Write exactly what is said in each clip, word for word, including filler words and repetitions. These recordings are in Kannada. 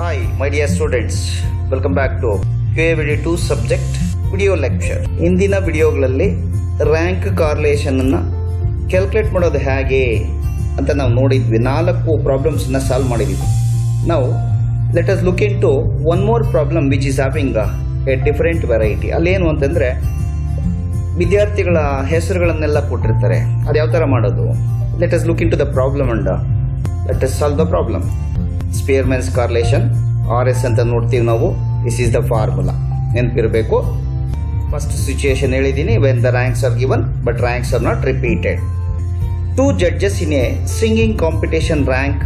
Hi my dear students, welcome back to Q A V D two subject video lecture. ಇಂದಿನ ವಿಡಿಯೋಗಳಲ್ಲಿ ರ್ಯಾಂಕ್ ಕಾರ್ಲೇಷನ್ ಅನ್ನು ಕ್ಯಾಲ್ಕುಲೇಟ್ ಮಾಡೋದು ಹೇಗೆ ಅಂತ ನಾವು ನೋಡಿದ್ವಿ. ನಾಲ್ಕು ಪ್ರಾಬ್ಲಮ್ಸ್ ಅನ್ನು ಸಾಲ್ವ್ ಮಾಡಿದ್ವಿ. Now let us look into one more problem which is having a, a different variety. ಅಲ್ಲೇನು ಅಂತಂದ್ರೆ ವಿದ್ಯಾರ್ಥಿಗಳ ಹೆಸರುಗಳನ್ನೆಲ್ಲ ಕೊಟ್ಟಿರ್ತಾರೆ, ಅದು ಯಾವ ತರ ಮಾಡೋದು. Let us look into the problem and uh, let us solve the problem. Spearman's correlation R S ಅಂತ ನೋಡ್ತೀವಿ ನಾವು. This is the formula. ನೆನಪಿರಬೇಕು. First situation ಹೇಳಿದೀನಿ, when the ranks are given but ranks are not repeated. Two judges in a singing competition rank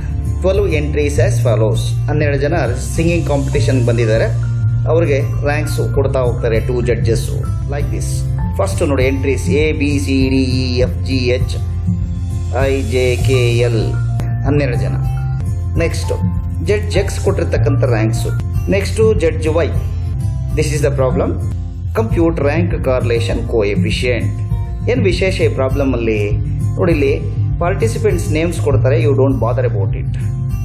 twelve entries as follows. ಹನ್ನೆರಡು ಜನ singing competition ಬಂದಿದ್ದಾರೆ, ಅವರಿಗೆ ranks ಕೊಡ್ತಾ ಹೋಗ್ತಾರೆ two judges like this. First ನೋಡಿ entries A B C D E F G H I J K L ಹನ್ನೆರಡು ಜನ. Next judge X ಕೊಟ್ಟಿರ್ತಕ್ಕಂಥ ranks. Next judge Y. This is the problem. Compute rank correlation coefficient. ಏನು ವಿಶೇಷ ಈ ಪ್ರಾಬ್ಲಮ್ ಅಲ್ಲಿ ನೋಡಿ, ಇಲ್ಲಿ ಪಾರ್ಟಿಸಿಪೆಂಟ್ಸ್ ನೇಮ್ಸ್ ಕೊಡ್ತಾರೆ. You don't bother about it.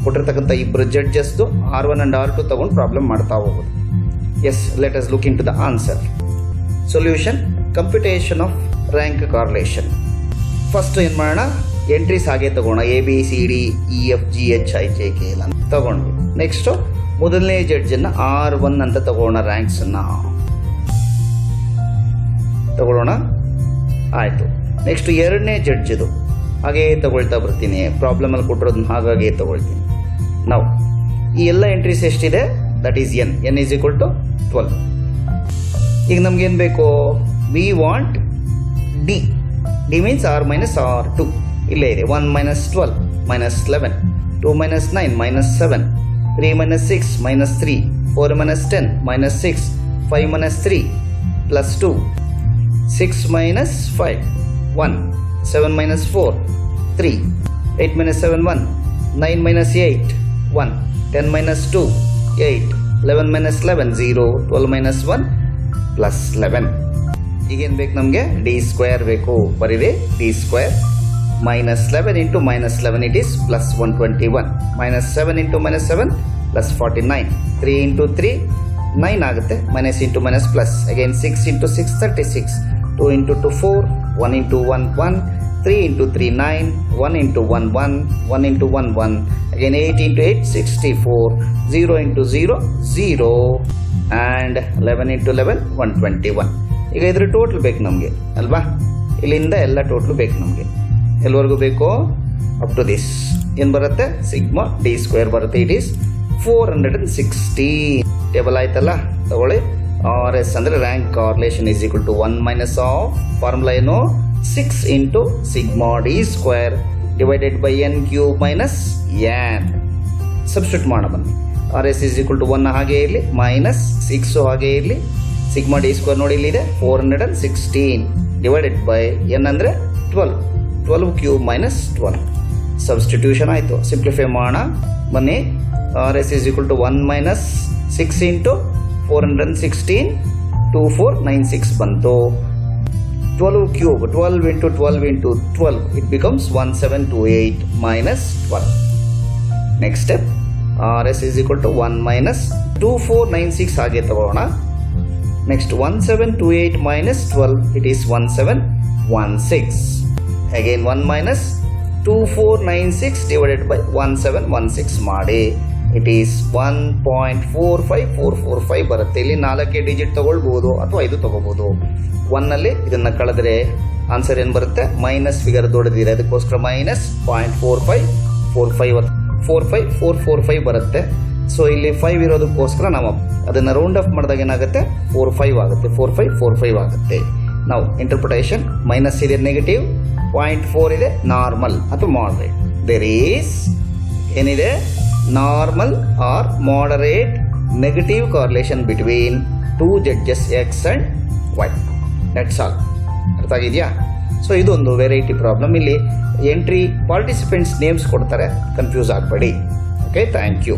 ಕೊಟ್ಟಿರ್ತಕ್ಕಂಥ ಇಬ್ಬರು ಜಡ್ಜಸ್ದು R one and R two ತಗೊಂಡು ಪ್ರಾಬ್ಲಮ್ ಮಾಡ್ತಾ ಹೋಗೋದು. Yes, let us look into the answer. Solution computation of rank correlation. First ಏನು ಮಾಡೋಣ, ಎಂಟ್ರೀಸ್ ಹಾಗೆ ತಗೋಣ. A B C D E F G H I J K L ಅಂತ ತಗೊಂಡು ನೆಕ್ಸ್ಟು ಮೊದಲನೇ ಜಡ್ಜನ್ನು ಆರ್ ಒನ್ ಅಂತ ತಗೋಣ. ರ್ಯಾಂಕ್ಸನ್ನು ತಗೊಳ್ಳೋಣ. ಆಯಿತು, ನೆಕ್ಸ್ಟ್ ಎರಡನೇ ಜಡ್ಜದು ಹಾಗೇ ತಗೊಳ್ತಾ ಬರ್ತೀನಿ. ಪ್ರಾಬ್ಲಮಲ್ಲಿ ಕೊಟ್ಟಿರೋದನ್ನ ಹಾಗಾಗೇ ತಗೊಳ್ತೀನಿ. ನಾವು ಈ ಎಲ್ಲ ಎಂಟ್ರೀಸ್ ಎಷ್ಟಿದೆ, that is N. N is equal to twelve. ಈಗ ನಮಗೇನು ಬೇಕು, we want D. D means R minus R two. ಇಲ್ಲೇ ಇದೆ one minus twelve minus eleven, two minus nine minus seven, three minus six minus three, four minus ten minus six, five minus three plus two, six minus five one, seven minus four three, eight minus seven one, nine minus eight one, ten minus two eight, eleven minus eleven zero, twelve minus one plus eleven. ಈಗೇನು ಬೇಕು ನಮಗೆ, ಡಿ ಸ್ಕ್ವೇರ್ ಬೇಕು. ಬರೀರಿ D square minus eleven into minus eleven, it is plus one hundred twenty-one, minus seven into minus seven plus forty-nine, three into three nine ಆಗುತ್ತೆ, minus into minus plus again, six into six thirty-six, two into two four, one into one one, three into three nine, one into one one, one into one one, again eight into eight sixty-four, zero into zero zero, and eleven into eleven one hundred twenty-one. ಈಗ ಇದ್ರ ಟೋಟಲ್ ಬೇಕು ನಮಗೆ ಅಲ್ವಾ, ಇಲ್ಲಿಂದ ಎಲ್ಲ ಟೋಟಲ್ ಬೇಕು ನಮಗೆ, ಎಲ್ಲವರೆಗೂ ಬೇಕು ಅಪ್ ಟು ದಿಸ್. ಏನು ಬರುತ್ತೆ, ಸಿಗ್ಮಾ ಡಿ ಸ್ಕ್ವೇರ್ ಬರುತ್ತೆ. It is four hundred and sixty. Table ಆಯ್ತಲ್ಲ, ತಗೊಳ್ಳಿ. ಆರ್ ಎಸ್ ಅಂದರೆ rank correlation is equal to one minus of formula ಏನು, six into sigma D square divided by N cube minus N. Substitute ಮಾಡೋಣ ಬನ್ನಿ. R S is equal to one ಹಾಗೆ ಇರಲಿ, ಮೈನಸ್ ಸಿಕ್ಸು ಹಾಗೆ ಇರಲಿ, ಸಿಗ್ಮಾ ಡಿ ಸ್ಕ್ವೇರ್ ನೋಡಿ ಇಲ್ಲಿದೆ four hundred and sixteen divided by N ಅಂದರೆ twelve, twelve cube minus twelve. Substitution ಆಯಿತು. ಸಿಂಪ್ಲಿಫೈ ಮಾಡೋಣ ಬನ್ನಿ. R S is equal to one minus six into four hundred and sixteen, two four nine six ಬಂತು. Twelve cube twelve into twelve into twelve, it becomes one seven two eight minus twelve. Next step, R S is equal to one minus two four nine six ಹಾಗೆ ತಗೋಣ. Next one seven two eight minus twelve, it is one seven one six. Again one minus two four nine six divided by one seven one six ಮಾಡಿ, it is one point four five four four five ಬರುತ್ತೆ. ಇಲ್ಲಿ ನಾಲ್ಕೇ ಡಿಜಿಟ್ ತಗೊಳ್ಬಹುದು ಅಥವಾ ಐದು ತಗೋಬಹುದು. ಒಂದಲ್ಲಿ ಇದನ್ನು ಕಳೆದ್ರೆ ಆನ್ಸರ್ ಏನು ಬರುತ್ತೆ, ಮೈನಸ್ ಫಿಗರ್ ದೊಡ್ಡದಿದೆ ಅದಕ್ಕೋಸ್ಕರ minus point four five four five four five four four five ಬರುತ್ತೆ. ಸೊ ಇಲ್ಲಿ ಫೈವ್ ಇರೋದಕ್ಕೋಸ್ಕರ ನಾವು ಅದನ್ನು ರೌಂಡ್ ಆಫ್ ಮಾಡಿದಾಗ ಏನಾಗುತ್ತೆ, ಫೋರ್ ಫೈವ್ ಆಗುತ್ತೆ, ಫೋರ್ ಫೈವ್ ಫೋರ್ ಫೈವ್ ಆಗುತ್ತೆ. ನಾವು ಇಂಟರ್ಪ್ರಿಟೇಷನ್, ಮೈನಸ್ ಇದೆ ನೆಗೆಟಿವ್, ಪಾಯಿಂಟ್ ಫೋರ್ ಇದೆ ನಾರ್ಮಲ್ ಅಥವಾ ಮಾಡರೇಟ್. ದೇರ್ ಈಸ್ ಏನಿದೆ, normal or moderate negative correlation between two judges X and Y. That's all. ಅರ್ಥ ಆಗಿದೆಯಾ? ಸೊ ಇದೊಂದು ವೆರೈಟಿ ಪ್ರಾಬ್ಲಮ್. ಇಲ್ಲಿ ಎಂಟ್ರಿ ಪಾರ್ಟಿಸಿಪೆಂಟ್ಸ್ ನೇಮ್ಸ್ ಕೊಡ್ತಾರೆ, ಕನ್ಫ್ಯೂಸ್ ಆಗಬೇಡಿ. Okay, thank you.